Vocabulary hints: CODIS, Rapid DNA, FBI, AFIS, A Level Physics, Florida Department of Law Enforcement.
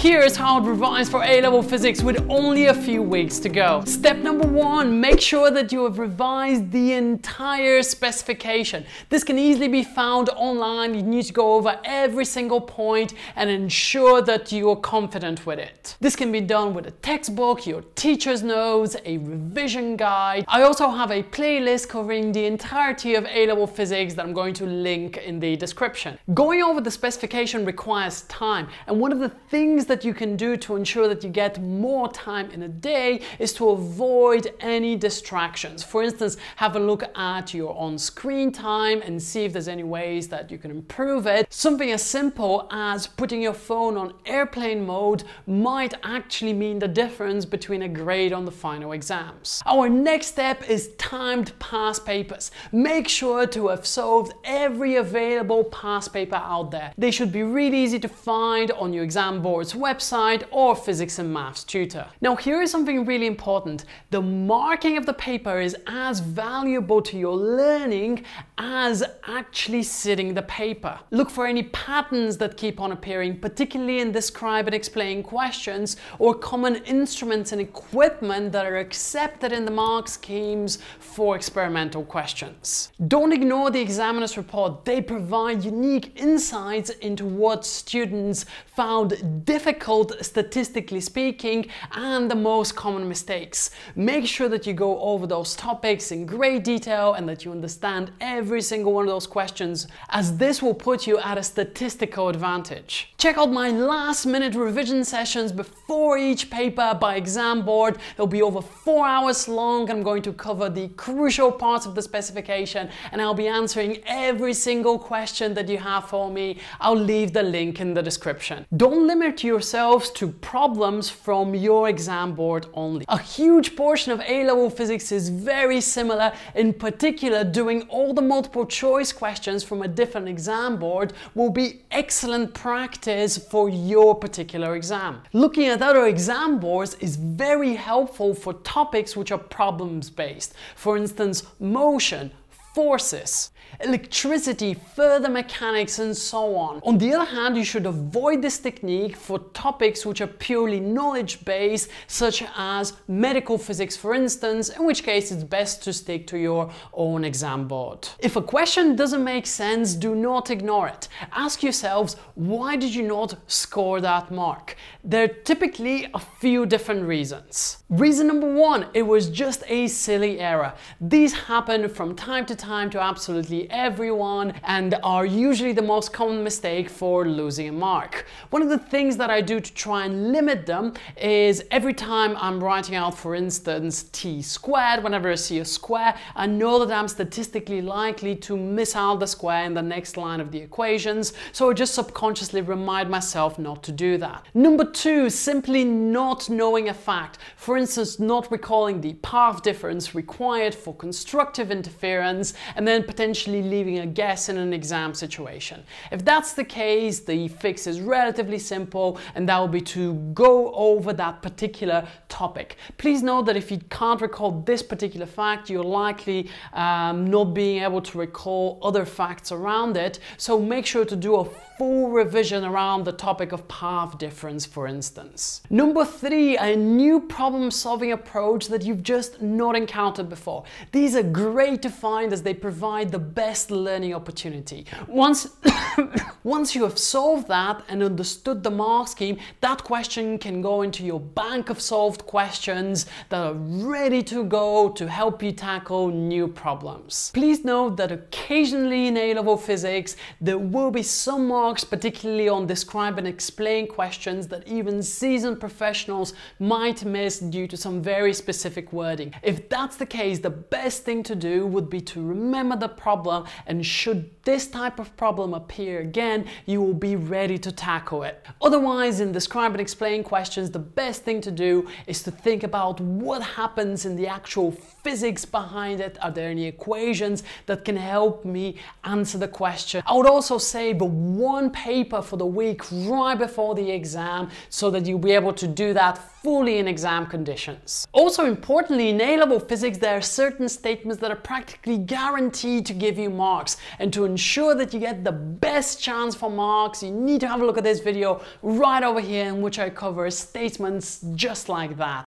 Here's how to revise for A-level physics with only a few weeks to go. Step number one, make sure that you have revised the entire specification. This can easily be found online. You need to go over every single point and ensure that you are confident with it. This can be done with a textbook, your teacher's notes, a revision guide. I also have a playlist covering the entirety of A-level physics that I'm going to link in the description. Going over the specification requires time, and one of the things that you can do to ensure that you get more time in a day is to avoid any distractions. For instance, have a look at your on-screen time and see if there's any ways that you can improve it. Something as simple as putting your phone on airplane mode might actually mean the difference between a grade on the final exams. Our next step is timed past papers. Make sure to have solved every available past paper out there. They should be really easy to find on your exam board's website or physics and maths tutor. Now here is something really important. The marking of the paper is as valuable to your learning as actually sitting the paper. Look for any patterns that keep on appearing, particularly in describe and explain questions or common instruments and equipment that are accepted in the mark schemes for experimental questions. Don't ignore the examiner's report. They provide unique insights into what students found difficult, statistically speaking, and the most common mistakes. Make sure that you go over those topics in great detail and that you understand every single one of those questions, as this will put you at a statistical advantage. Check out my last-minute revision sessions before each paper by exam board. They'll be over 4 hours long. I'm going to cover the crucial parts of the specification, and I'll be answering every single question that you have for me. I'll leave the link in the description. Don't limit yourselves to problems from your exam board only. A huge portion of A-level physics is very similar, in particular doing all the multiple choice questions from a different exam board will be excellent practice for your particular exam. Looking at other exam boards is very helpful for topics which are problems-based. For instance, motion, forces, electricity, further mechanics, and so on. On the other hand, you should avoid this technique for topics which are purely knowledge-based, such as medical physics, for instance, in which case it's best to stick to your own exam board. If a question doesn't make sense, do not ignore it. Ask yourselves, why did you not score that mark? There are typically a few different reasons. Reason number one, it was just a silly error. These happen from time to time to absolutely everyone and are usually the most common mistake for losing a mark. One of the things that I do to try and limit them is every time I'm writing out, for instance, t squared, whenever I see a square, I know that I'm statistically likely to miss out the square in the next line of the equations, so I just subconsciously remind myself not to do that. Number two, simply not knowing a fact. For instance, not recalling the path difference required for constructive interference and then potentially leaving a guess in an exam situation. If that's the case, the fix is relatively simple, and that will be to go over that particular topic. Please note that if you can't recall this particular fact, you're likely not being able to recall other facts around it, so make sure to do a full revision around the topic of path difference, for instance. Number three, a new problem-solving approach that you've just not encountered before. These are great to find as they provide the best learning opportunity. Once you have solved that and understood the mark scheme, that question can go into your bank of solved questions that are ready to go to help you tackle new problems. Please note that occasionally in A-level physics, there will be some marks, particularly on describe and explain questions, that even seasoned professionals might miss due to some very specific wording. If that's the case, the best thing to do would be to remember the problem, and should this type of problem appear again, you will be ready to tackle it. Otherwise, in describe and explain questions, the best thing to do is to think about what happens in the actual physics behind it. Are there any equations that can help me answer the question? I would also save one paper for the week right before the exam so that you'll be able to do that fully in exam conditions. Also importantly, in A-level physics, there are certain statements that are practically guaranteed to give you marks, and to ensure that you get the best chance for marks, you need to have a look at this video right over here in which I cover statements just like that.